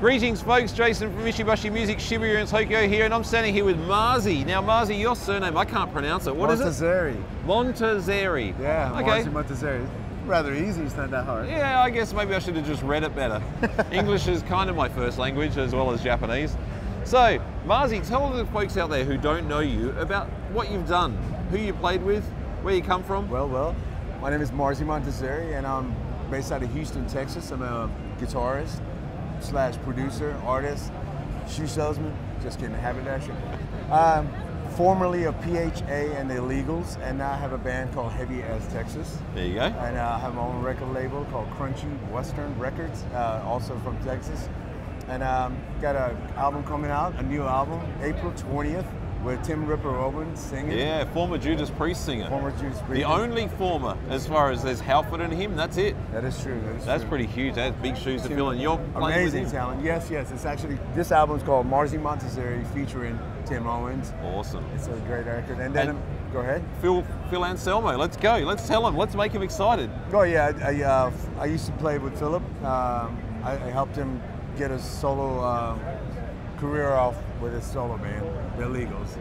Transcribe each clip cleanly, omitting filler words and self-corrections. Greetings folks, Jason from Ishibashi Music Shibuya in Tokyo here, and I'm standing here with Marzi. Now Marzi, your surname, I can't pronounce it. What is it? Montazeri. Montazeri. Yeah, okay. Marzi Montazeri. Rather easy, it's not that hard. Yeah, I guess maybe I should have just read it better. English is kind of my first language as well as Japanese. So, Marzi, tell the folks out there who don't know you about what you've done, who you played with, where you come from. Well, my name is Marzi Montazeri and I'm based out of Houston, Texas. I'm a guitarist / producer, artist, shoe salesman, just kidding, haberdasher. Formerly of PHA and the Illegals, and now I have a band called Heavy as Texas. There you go. And I have my own record label called Crunchy Western Records, also from Texas. And got an album coming out, a new album, April 20th, with Tim Ripper Owens singing. Yeah, former Judas Priest singer. Former Judas Priest. The only former, as far as there's Halford and him, that's it. That is true. That's pretty huge. That's big shoes to fill, and you're playing with him. Amazing talent. Yes. It's actually, this album's called Marzi Montazeri featuring Tim Owens. Awesome. It's a great record. And then, go ahead. Phil Anselmo. Let's go. Let's tell him. Let's make him excited. Oh yeah, I used to play with Philip. I helped him get a solo career off with his solo band, The Illegals.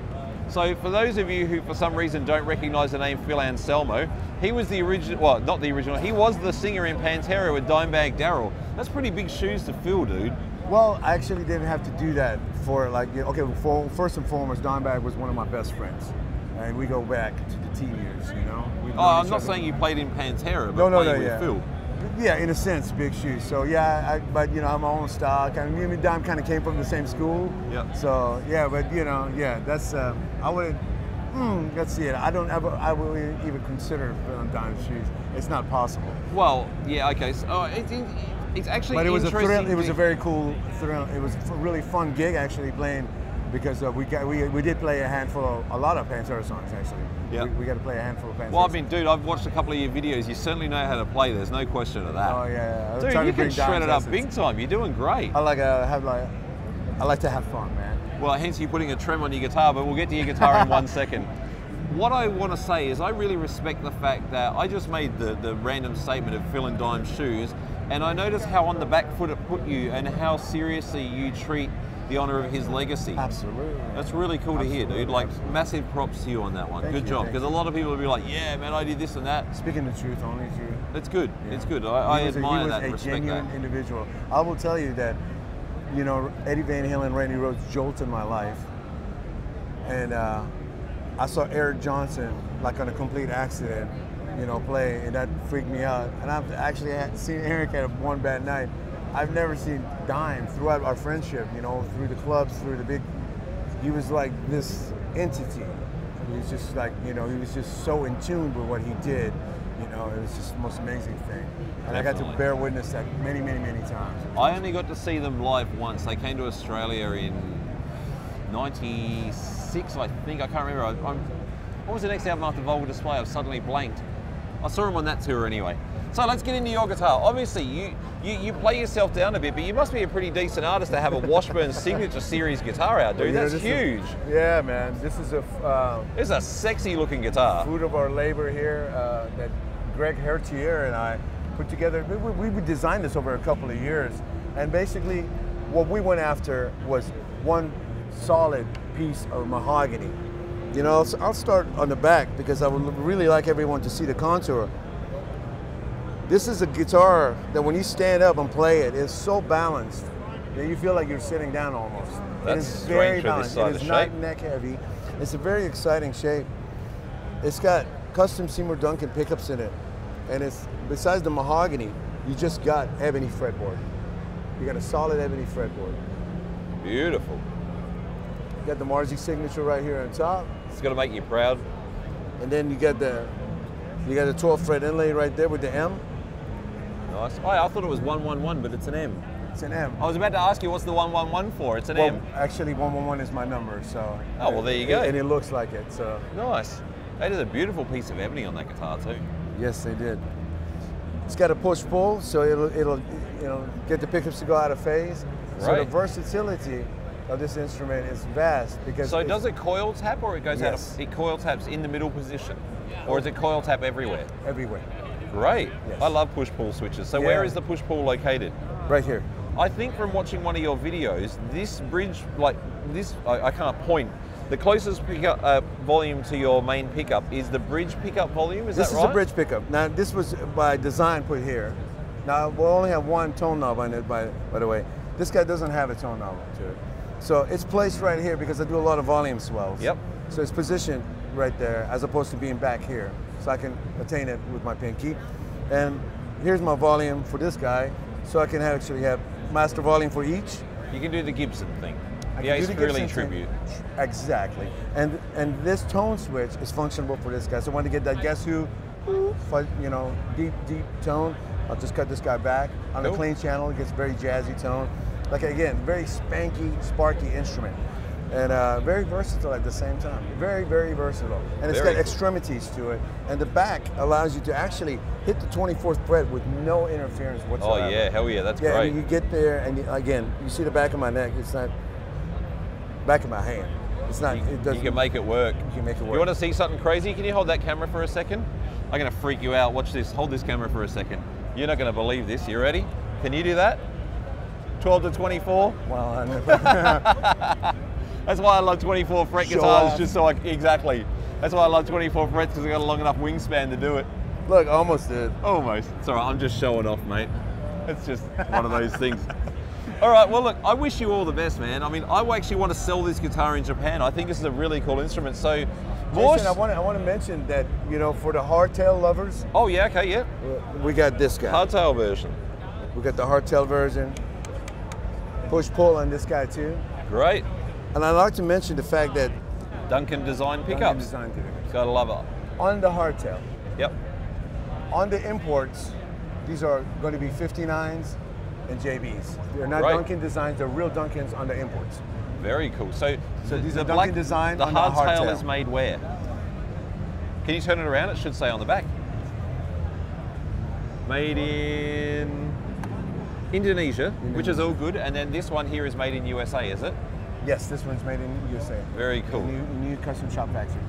So for those of you who for some reason don't recognize the name Phil Anselmo, he was the original, well not the original, he was the singer in Pantera with Dimebag Darrell. That's pretty big shoes to fill, dude. Well, I actually didn't have to do that for like, okay, well, first and foremost, Dimebag was one of my best friends. And we go back to the teen years, you know? Oh, I'm not saying you played in Pantera, but with Phil. Yeah, in a sense, big shoes. So yeah, but you know, I'm my own style. Me and Dom kind of came from the same school. Yeah. So yeah, but you know, yeah, that's I wouldn't. Let's see it. I wouldn't even consider Dom's shoes. It's not possible. Well, yeah, okay. So it's actually. But it was a thrill. It was a very cool thrill. It was a really fun gig actually playing, because we did play a lot of Pantera songs actually. Yeah. We got to play a handful of Pantera. Well, I mean, dude, I've watched a couple of your videos. You certainly know how to play. There's no question of that. Oh yeah. Dude, you can shred it up big time. You're doing great. I like to have fun, man. Well, hence you putting a trem on your guitar, but we'll get to your guitar in 1 second. What I want to say is I really respect the fact that I just made the random statement of Phil and Dime's shoes, and I noticed how on the back foot it put you and how seriously you treat the honor of his legacy. Absolutely. That's really cool to hear, dude. Like, massive props to you on that one. Good job. Because a lot of people will be like, yeah, man, I did this and that. Speaking the truth, only truth. It's good. Yeah. It's good. I admire that and respect that. He was a genuine individual. I will tell you that, you know, Eddie Van Halen and Randy Rhodes jolted my life. And I saw Eric Johnson, like, on a complete accident, you know, play, and that freaked me out. And I've actually seen Eric have one bad night. I've never seen Dime throughout our friendship, you know, through the clubs, through the big, he was like this entity. He was just like, you know, he was just so in tune with what he did. You know, it was just the most amazing thing. And definitely. I got to bear witness that many, many, many times. I only got to see them live once. They came to Australia in 96, I think. I can't remember. What was the next album after Vulval Display? I've suddenly blanked. I saw him on that tour anyway. So let's get into your guitar. Obviously, you play yourself down a bit, but you must be a pretty decent artist to have a Washburn Signature Series guitar out, dude. That's huge. Yeah, man. This is a sexy-looking guitar. Fruit of our labor here that Greg Hertier and I put together. We designed this over a couple of years, and basically, what we went after was one solid piece of mahogany. You know, so I'll start on the back because I would really like everyone to see the contour. This is a guitar that when you stand up and play it, it's so balanced that you feel like you're sitting down almost. It's very balanced. It's not neck heavy. It's a very exciting shape. It's got custom Seymour Duncan pickups in it, and it's besides the mahogany, you just got ebony fretboard. You got a solid ebony fretboard. Beautiful. You got the Marzi signature right here on top. It's gonna make you proud. And then you got the 12 fret inlay right there with the M. Nice. Oh, I thought it was 111, but it's an M. It's an M. I was about to ask you, what's the 111 for? It's an M. Actually, 111 is my number, so. Oh, well, there you go. And it looks like it, so. Nice. They did a beautiful piece of ebony on that guitar, too. Yes, they did. It's got a push-pull, so it'll you know, get the pickups to go out of phase. Right. So the versatility of this instrument is vast because. So does it coil tap, or it goes out? It coil taps in the middle position, or is it coil tap everywhere? Everywhere. Great. Yes. I love push-pull switches. So where is the push-pull located? Right here. I think from watching one of your videos, this bridge, like this, I can't point. The closest pickup volume to your main pickup is the bridge pickup volume, is that right? This is a bridge pickup. Now, this was by design put here. Now, we'll only have one tone knob on it, by the way. This guy doesn't have a tone knob to it. So it's placed right here because I do a lot of volume swells. Yep. So it's positioned right there as opposed to being back here. So I can attain it with my pinky. And here's my volume for this guy. So I can actually have master volume for each. You can do the Gibson thing. The Ace Frehley tribute. Exactly. And this tone switch is functional for this guy. So when to get that guess who, you know, deep tone, I'll just cut this guy back. On a clean channel, it gets very jazzy tone. Like again, very spanky, sparky instrument. And very versatile at the same time. Very, very versatile. And it's got extremities to it. And the back allows you to actually hit the 24th fret with no interference whatsoever. Oh yeah, hell yeah, that's great. Yeah, and you get there and you, again, you see the back of my neck, it's not, back of my hand. It's not, it doesn't. You can make it work. You can make it work. You want to see something crazy? Can you hold that camera for a second? I'm going to freak you out. Watch this. Hold this camera for a second. You're not going to believe this. You ready? Can you do that? 12 to 24? Well, I never. That's why I love 24 fret guitars, just so I, exactly. That's why I love 24 frets, because I've got a long enough wingspan to do it. Look, I almost did. Almost. It's all right. I'm just showing off, mate. It's just one of those things. All right, well look, I wish you all the best, man. I mean, I actually want to sell this guitar in Japan. I think this is a really cool instrument. So, Jason, I want to mention that, you know, for the hardtail lovers. Oh yeah, okay, yeah. We got this guy. Hardtail version. We got the hardtail version. Push-pull on this guy too. Great. And I'd like to mention the fact that Duncan designed pickups. Duncan designed pickups. Gotta love it. On the hardtail. Yep. On the imports, these are going to be 59s. And JBs. They're not Duncan designs, they're real Dunkins on the imports. Very cool. So these are Duncan designs on the hardtail is made where? Can you turn it around? It should say on the back. Made in Indonesia, which is all good. And then this one here is made in USA, is it? Yes, this one's made in USA. Very cool. New custom shop factory.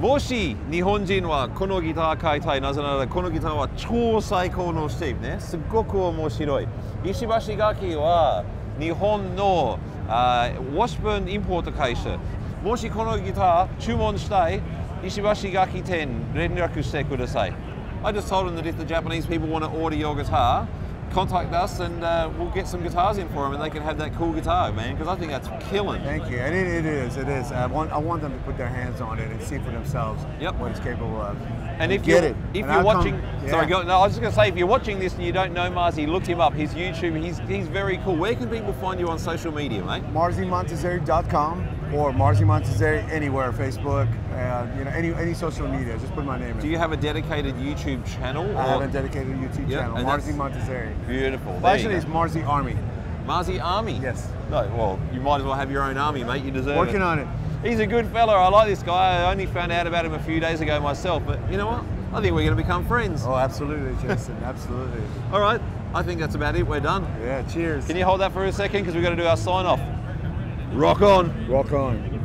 もし日本人はこのギター買いたい、なぜならこのギターは超最高のステーブね。すごく面白い。石橋楽器は日本のWashburnインポート会社。もしこのギター注文したい、石橋楽器店連絡してください。I just told him that if the Japanese people want to order your guitar, contact us and we'll get some guitars in for them and they can have that cool guitar, man, because I think that's killing. Thank you, and it is. I want them to put their hands on it and see for themselves what it's capable of. And I was just going to say, if you're watching this and you don't know Marzi, look him up. His YouTube, he's very cool. Where can people find you on social media, mate? MarziMontazeri.com or Marzi Montazeri anywhere, Facebook, you know, any social media. Just put my name in. Do you have a dedicated YouTube channel? I have a dedicated YouTube channel, Marzi Montazeri. Beautiful. Well, actually, it's Marzi Army. Marzi Army? Yes. No, well, you might as well have your own army, mate. You deserve it. Working on it. He's a good fella. I like this guy. I only found out about him a few days ago myself, but you know what? I think we're going to become friends. Oh, absolutely, Jason. Absolutely. All right. I think that's about it. We're done. Yeah, cheers. Can you hold that for a second? Because we've got to do our sign off. Rock on. Rock on.